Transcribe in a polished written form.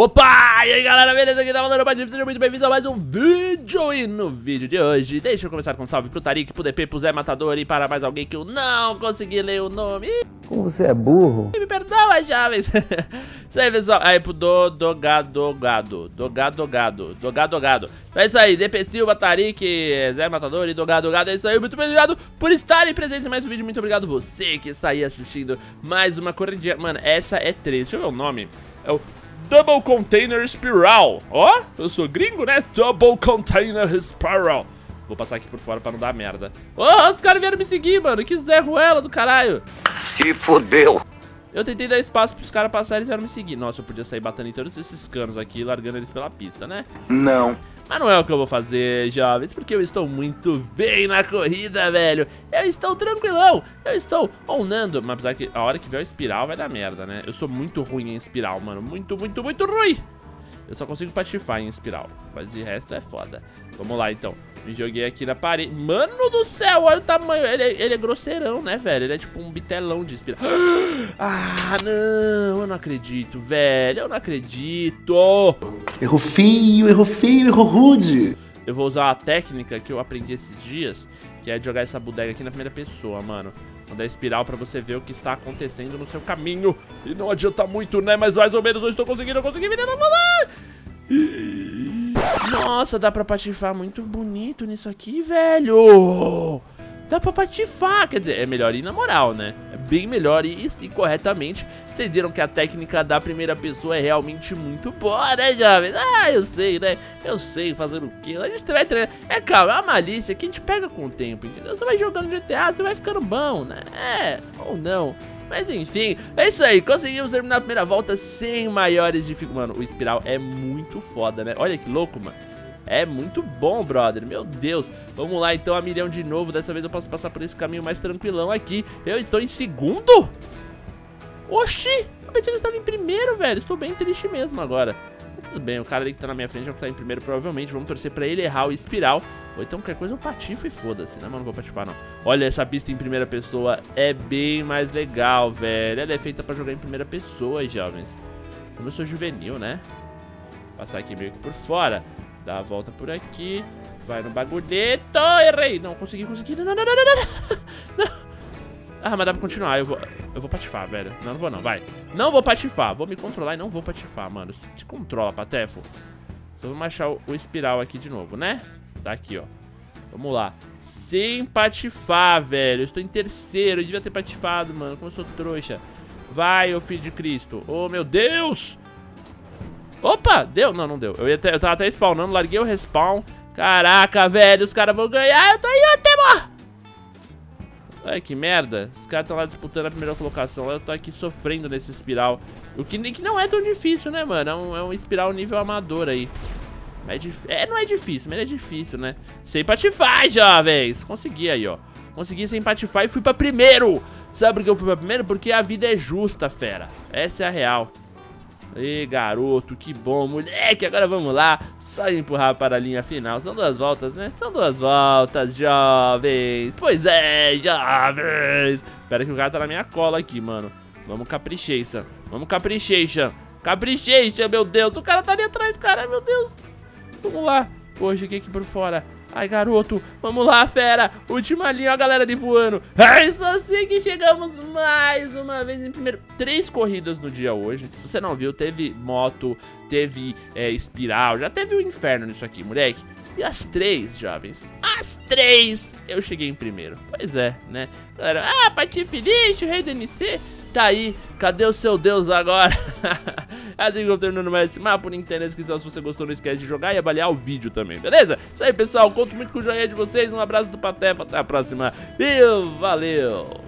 Opa! E aí galera, beleza? Aqui tá falando mais um, sejam muito bem-vindos a mais um vídeo. E no vídeo de hoje, deixa eu começar com um salve pro Tarik, pro DP, pro Zé Matador e para mais alguém que eu não consegui ler o nome. Como você é burro? Me perdoa, Javes. Isso aí, pessoal. Aí pro Dogado. Então é isso aí, DP Silva, Tarik, Zé Matador e Dogado. É isso aí, muito obrigado por estarem presentes em mais um vídeo. Muito obrigado você que está aí assistindo mais uma corridinha. Mano, essa é 3. Deixa eu ver o nome. É o Double Container Spiral. Ó, eu sou gringo, né? Double Container Spiral. Vou passar aqui por fora pra não dar merda. Ô, os caras vieram me seguir, mano. Que Zé Ruela do caralho. Se fodeu. Eu tentei dar espaço pros caras passarem e eles vieram me seguir. Nossa, eu podia sair batendo em todos esses canos aqui, largando eles pela pista, né? Não. Mas não é o que eu vou fazer, jovens, porque eu estou muito bem na corrida, velho. Eu estou tranquilão, eu estou onando. Mas apesar que a hora que vier o espiral vai dar merda, né? Eu sou muito ruim em espiral, mano. Muito ruim. Eu só consigo patifar em espiral, mas de resto é foda. Vamos lá, então. Me joguei aqui na parede. Mano do céu, olha o tamanho. Ele é grosseirão, né, velho? Ele é tipo um bitelão de espiral. Ah, não. Eu não acredito, velho. Eu não acredito. Errou feio, errou feio, errou rude. Eu vou usar a técnica que eu aprendi esses dias, que é jogar essa bodega aqui na primeira pessoa, mano. Mandar espiral pra você ver o que está acontecendo no seu caminho. E não adianta muito, né? Mas mais ou menos eu estou conseguindo. Eu consegui virar na bola. Nossa, dá pra patifar muito bonito nisso aqui, velho. Dá pra patifar. Quer dizer, é melhor ir na moral, né? É bem melhor ir e corretamente. Vocês viram que a técnica da primeira pessoa é realmente muito boa, né, jovens? Ah, eu sei, né? Eu sei fazer o quê? A gente vai treinar. É calma, é uma malícia que a gente pega com o tempo, entendeu? Você vai jogando GTA, você vai ficando bom, né? É, ou não. Mas enfim, é isso aí, conseguimos terminar a primeira volta sem maiores dificuldades. Mano, o espiral é muito foda, né? Olha que louco, mano. É muito bom, brother, meu Deus. Vamos lá, então, a milhão de novo. Dessa vez eu posso passar por esse caminho mais tranquilão aqui. Eu estou em segundo? Oxi, eu pensei que eu estava em primeiro, velho. Estou bem triste mesmo agora. Mas tudo bem, o cara ali que tá na minha frente é o que tá em primeiro, provavelmente. Vamos torcer pra ele errar o espiral. Ou então qualquer coisa eu patifo e foda-se, né, mano? Não vou patifar, não. Olha, essa pista em primeira pessoa é bem mais legal, velho. Ela é feita pra jogar em primeira pessoa, jovens. Como eu sou juvenil, né? Vou passar aqui meio que por fora. Dá a volta por aqui. Vai no bagulheto. Errei. Não, consegui. Não. Ah, mas dá pra continuar. Eu vou patifar, velho. Não vou. Vai. Não vou patifar. Vou me controlar e não vou patifar, mano. Se controla, patefo. Então vamos achar o espiral aqui de novo, né? Tá aqui, ó. Vamos lá. Sem patifar, velho. Eu estou em terceiro. Eu devia ter patifado, mano. Como eu sou trouxa. Vai, ô filho de Cristo. Oh, meu Deus. Opa, deu? Não, não deu. Eu tava até spawnando, larguei o respawn. Caraca, velho, os caras vão ganhar. Eu tô em último. Olha que merda. Os caras estão lá disputando a primeira colocação. Eu tô aqui sofrendo nesse espiral. O que não é tão difícil, né, mano? É um espiral nível amador aí. Não é difícil, mas é difícil, né? Sem patifar, jovens. Consegui aí, ó. Consegui sem patifar e fui pra primeiro. Sabe por que eu fui pra primeiro? Porque a vida é justa, fera. Essa é a real. Ei, garoto, que bom, moleque. Agora vamos lá, só empurrar para a linha final. São duas voltas, né? São duas voltas, jovens. Pois é, jovens. Espera que o cara tá na minha cola aqui, mano. Vamos capricheixa. Vamos capricheixa. Capricheixa, meu Deus. O cara tá ali atrás, cara, meu Deus. Vamos lá, hoje aqui por fora. Ai, garoto, vamos lá, fera. Última linha, ó, a galera ali voando. Ai, só sei que chegamos mais uma vez em primeiro. 3 corridas no dia hoje. Se você não viu, teve moto, teve espiral. Já teve um inferno nisso aqui, moleque. E as 3, jovens, as 3 eu cheguei em primeiro. Pois é, né, galera. Ah, Patife Lixo, Rei do NC. Tá aí, cadê o seu Deus agora? Assim que eu vou terminando mais esse mapa, por internet, se você gostou, não esquece de jogar e avaliar o vídeo também, beleza? Isso aí, pessoal, conto muito com o joinha de vocês, um abraço do Patefa, até a próxima e valeu!